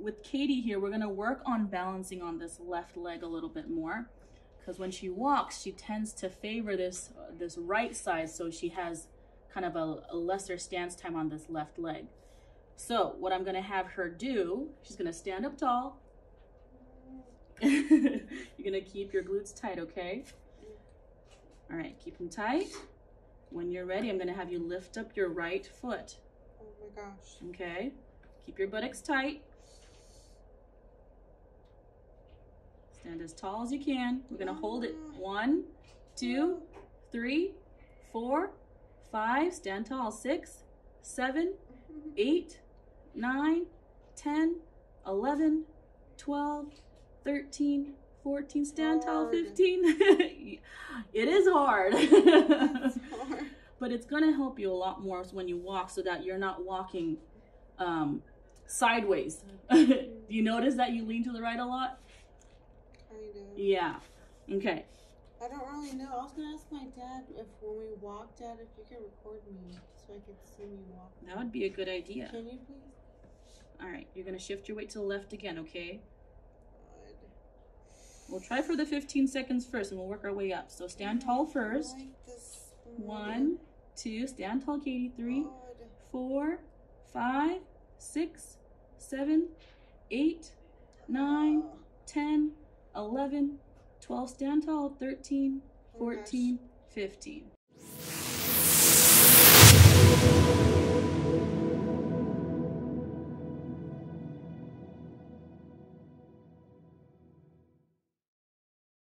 with Katie here, we're gonna work on balancing on this left leg a little bit more, because when she walks, she tends to favor this right side, so she has kind of a lesser stance time on this left leg. So what I'm gonna have her do, she's gonna stand up tall. You're gonna keep your glutes tight, okay? All right, keep them tight. When you're ready, I'm gonna have you lift up your right foot. Oh my gosh. Okay, keep your buttocks tight. Stand as tall as you can. We're gonna hold it. 1, 2, 3, 4, 5, stand tall, 6, 7, 8, 9, 10, 11, 12, 13, 14, stand tall, 15. It is hard. But it's gonna help you a lot more when you walk, so that you're not walking sideways. Do you notice that you lean to the right a lot? Kind of. Yeah. Okay. I don't really know. I was gonna ask my dad if when we walk, Dad, if you can record me so I could see me walk. That would be a good idea. Can you please? All right. You're gonna shift your weight to the left again, okay? We'll try for the 15 seconds first, and we'll work our way up. So stand tall first. I like this. 1, 2, stand tall, Katie. 3, 4, 5, 6, 7, 8, 9, 10, 11, 12, stand tall, 13, 14, 15.